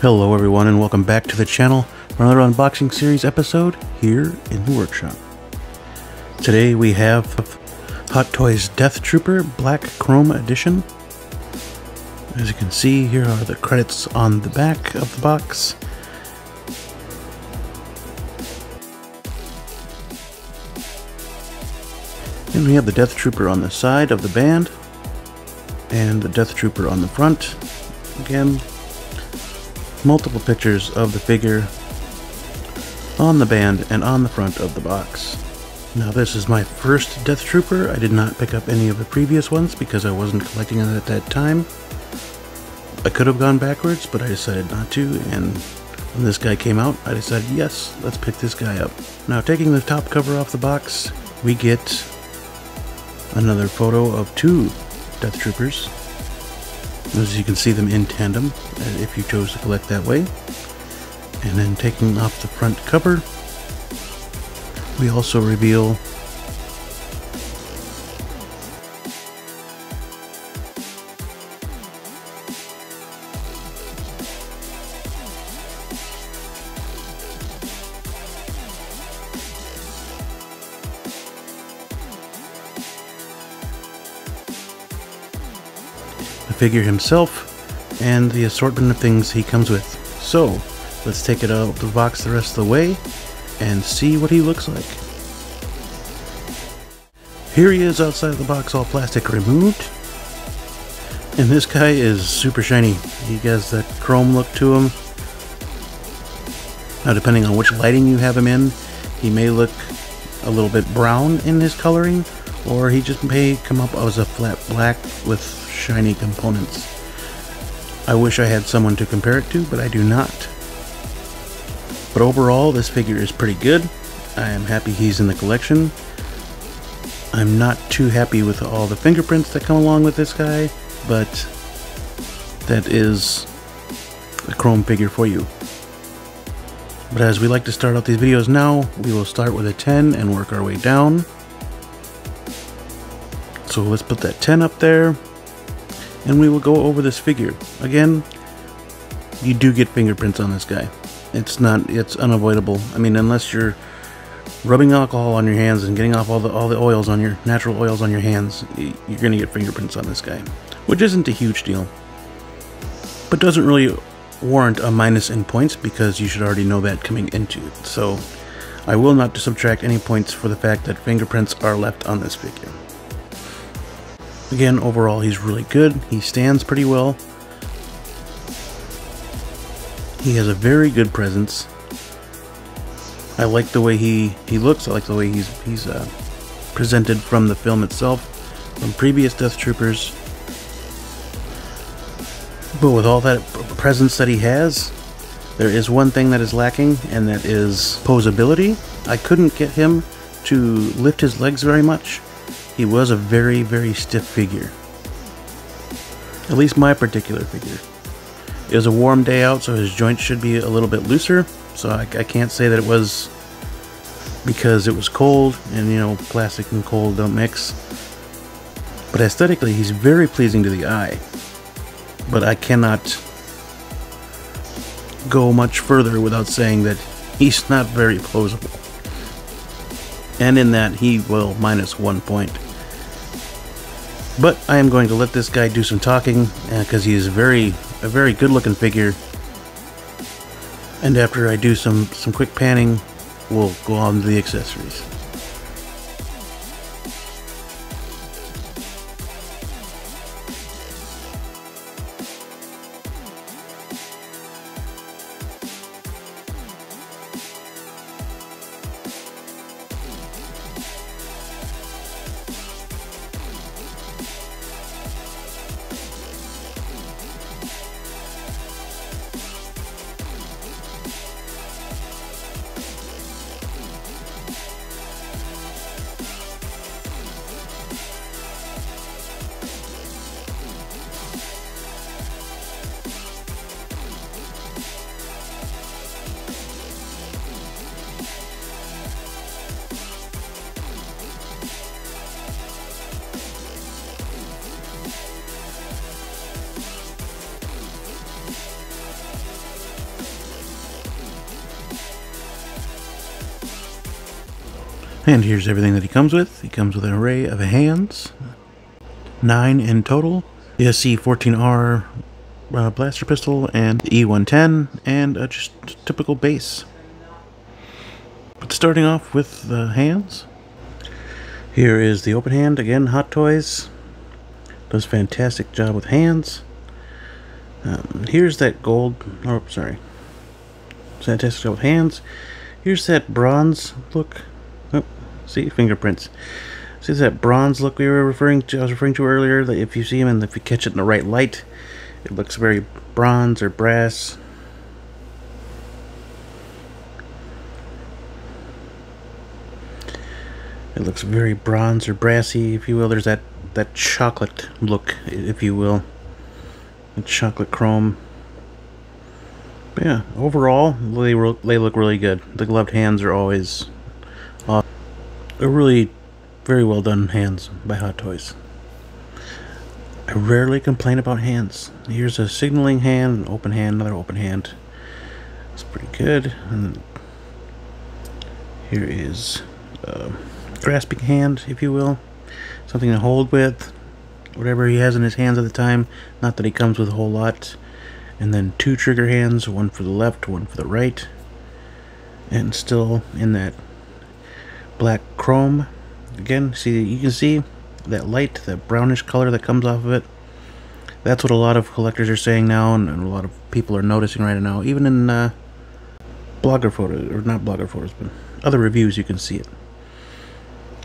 Hello everyone and welcome back to the channel for another unboxing series episode here in the workshop. Today we have Hot Toys Death Trooper Black Chrome Edition. As you can see, here are the credits on the back of the box. And we have the Death Trooper on the side of the band and the Death Trooper on the front. Again, multiple pictures of the figure on the band and on the front of the box. Now this is my first Death Trooper. I did not pick up any of the previous ones because I wasn't collecting it at that time. I could have gone backwards, but I decided not to, and when this guy came out I decided, yes, let's pick this guy up. Now taking the top cover off the box, we get another photo of two Death Troopers. As you can see them in tandem, if you chose to collect that way. And then taking off the front cover, we also reveal the figure himself and the assortment of things he comes with. So let's take it out of the box the rest of the way and see what he looks like. Here he is outside of the box, all plastic removed, and this guy is super shiny. He has that chrome look to him. Now depending on which lighting you have him in, he may look a little bit brown in his coloring, or he just may come up as a flat black with shiny components. I wish I had someone to compare it to, but I do not. But overall, this figure is pretty good. I am happy he's in the collection. I'm not too happy with all the fingerprints that come along with this guy, but that is a chrome figure for you. But as we like to start out these videos now, we will start with a 10 and work our way down. So let's put that 10 up there, and we will go over this figure. Again, you do get fingerprints on this guy. It's unavoidable. I mean, unless you're rubbing alcohol on your hands and getting off all the oils on your natural oils on your hands, you're gonna get fingerprints on this guy, which isn't a huge deal, but doesn't really warrant a minus in points because you should already know that coming into it. So I will not subtract any points for the fact that fingerprints are left on this figure. Again, overall, he's really good. He stands pretty well. He has a very good presence. I like the way he looks. I like the way he's presented from the film itself, from previous Death Troopers. But with all that presence that he has, there is one thing that is lacking, and that is posability. I couldn't get him to lift his legs very much. He was a very, very stiff figure. At least my particular figure. It was a warm day out, so his joints should be a little bit looser. So I can't say that it was because it was cold, and you know, plastic and cold don't mix. But aesthetically, he's very pleasing to the eye. But I cannot go much further without saying that he's not very posable. And in that, he will minus 1 point. But I am going to let this guy do some talking, because he is a very good looking figure. And after I do some quick panning, we'll go on to the accessories. And here's everything that he comes with. He comes with an array of hands, 9 in total, the SC-14R blaster pistol, and the E-110, and just typical base. But starting off with the hands, here is the open hand. Again, Hot Toys does a fantastic job with hands. Here's that gold, oh sorry, fantastic job with hands. Here's that bronze look. Oh, see, fingerprints. See that bronze look I was referring to earlier, that if you see them and if you catch it in the right light, it looks very bronze or brass. It looks very bronze or brassy, if you will. There's that chocolate look, if you will. The chocolate chrome. But yeah, overall, they look really good. The gloved hands are always awesome. They're really very well done hands by Hot Toys. I rarely complain about hands. Here's a signaling hand, an open hand, another open hand. It's pretty good. And here is grasping hand, if you will, something to hold with, whatever he has in his hands at the time, not that he comes with a whole lot. And then 2 trigger hands, one for the left, one for the right, and still in that black chrome. Again, see, you can see that light, that brownish color that comes off of it. That's what a lot of collectors are saying now, and a lot of people are noticing right now, even in blogger photos, or not blogger photos, but other reviews, you can see it.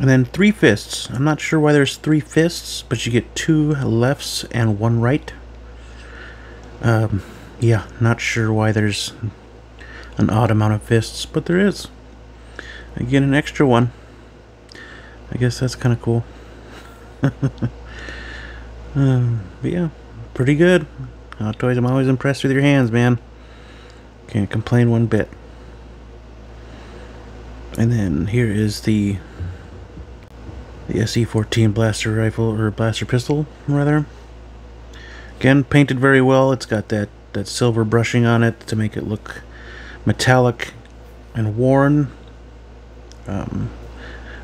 And then 3 fists. I'm not sure why there's 3 fists, but you get 2 lefts and 1 right. Yeah, not sure why there's an odd amount of fists, but there is. Again, an extra one. I guess that's kind of cool. But yeah, pretty good. Hot Toys, I'm always impressed with your hands, man. Can't complain one bit. And then here is the SE-14 blaster rifle, or blaster pistol, rather. Again, painted very well. It's got that silver brushing on it to make it look metallic and worn.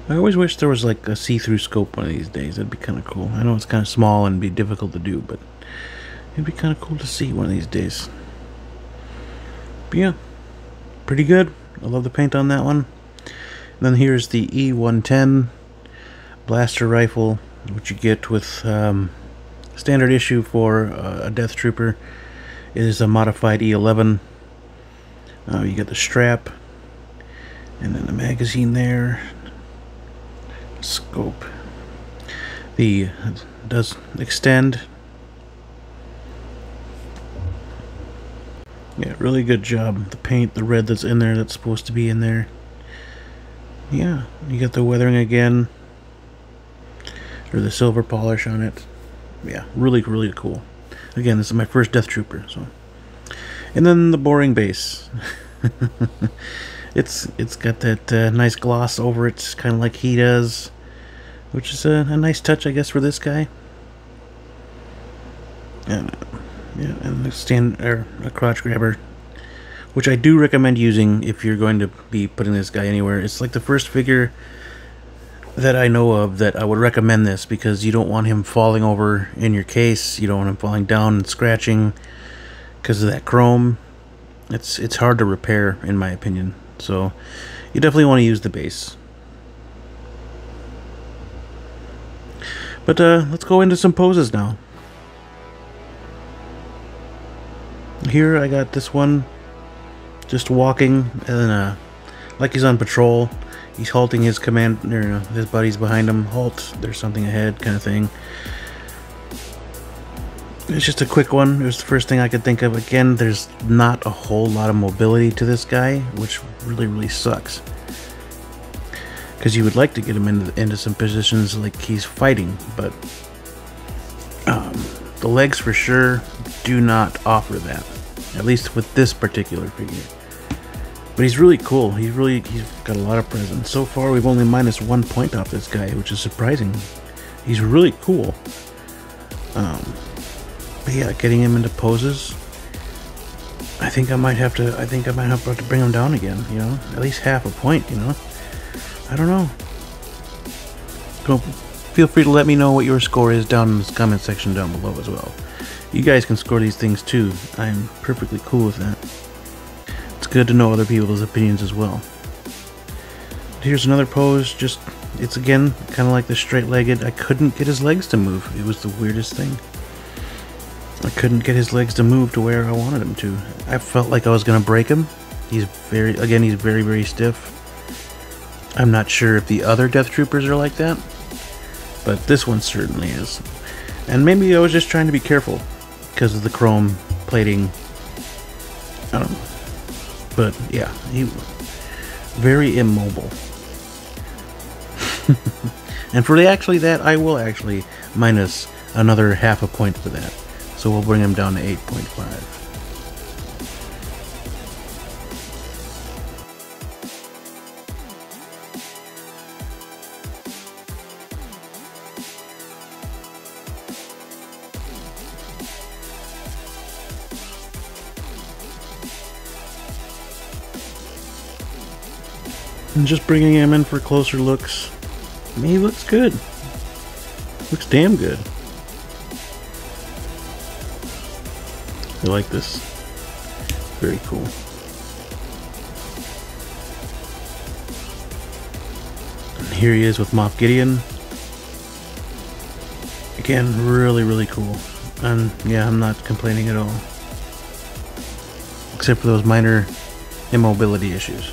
I always wish there was like a see-through scope one of these days. That'd be kind of cool. I know it's kind of small and be difficult to do, but it'd be kind of cool to see one of these days. But yeah, pretty good. I love the paint on that one. And then here's the E-110 blaster rifle, which you get with standard issue for a Death Trooper. It is a modified E11. You get the strap, and then the magazine there, scope. The does extend. Yeah, really good job. The paint, the red that's in there, that's supposed to be in there. Yeah, you get the weathering again, or the silver polish on it. Yeah, really, really cool. Again, this is my first Death Trooper, so. And then the boring base. It's got that nice gloss over it, kind of like he does, which is a nice touch, I guess, for this guy. And yeah, and the a crotch grabber, which I do recommend using if you're going to be putting this guy anywhere. It's like the first figure that I know of that I would recommend this, because you don't want him falling over in your case. You don't want him falling down and scratching because of that chrome. It's hard to repair, in my opinion, so you definitely want to use the base. But let's go into some poses now. Here I got this one just walking, and like he's on patrol. He's halting his commander, his buddies behind him. Halt, there's something ahead, kind of thing. It's just a quick one. It was the first thing I could think of. Again, there's not a whole lot of mobility to this guy, which really, really sucks. Because you would like to get him into some positions like he's fighting, but the legs for sure do not offer that. At least with this particular figure. But he's really cool. He's got a lot of presence. So far, we've only minus 1 point off this guy, which is surprising. He's really cool. But yeah, getting him into poses. I think I might have to bring him down again. You know, at least half a point. You know, I don't know. feel free to let me know what your score is down in the comment section down below as well. You guys can score these things too. I'm perfectly cool with that. It's good to know other people's opinions as well. Here's another pose. Just, it's again kind of like the straight-legged. I couldn't get his legs to move. It was the weirdest thing. I couldn't get his legs to move to where I wanted him to. I felt like I was gonna break him. He's very, very stiff. I'm not sure if the other Death Troopers are like that, but this one certainly is. And maybe I was just trying to be careful because of the chrome plating. I don't know. But yeah, he was very immobile. And for that, I will actually minus another half a point for that. So we'll bring him down to 8.5. And just bringing him in for closer looks. I mean, he looks good. Looks damn good. I like this. Very cool. And here he is with Moff Gideon. Again, really, really cool. And yeah, I'm not complaining at all. Except for those minor immobility issues.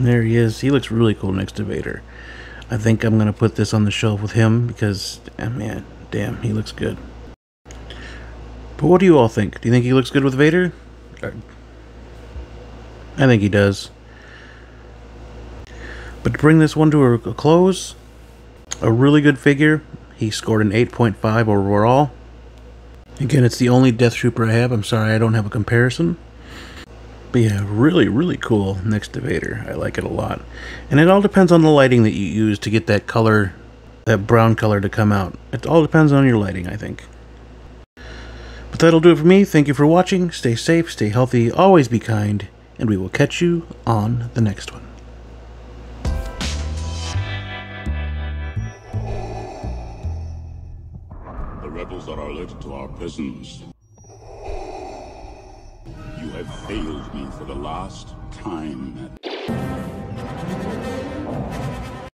There he is. He looks really cool next to Vader. I think I'm gonna put this on the shelf with him because, man, damn, he looks good. But what do you all think? Do you think he looks good with Vader? I think he does. But to bring this one to a close, a really good figure. He scored an 8.5 overall. Again, it's the only Death Trooper I have. I'm sorry I don't have a comparison. But yeah, really, really cool next to Vader. I like it a lot. And it all depends on the lighting that you use to get that color, that brown color to come out. It all depends on your lighting, I think. But that'll do it for me. Thank you for watching. Stay safe, stay healthy, always be kind, and we will catch you on the next one. The rebels are alert to our prisons. You have failed me for the last time.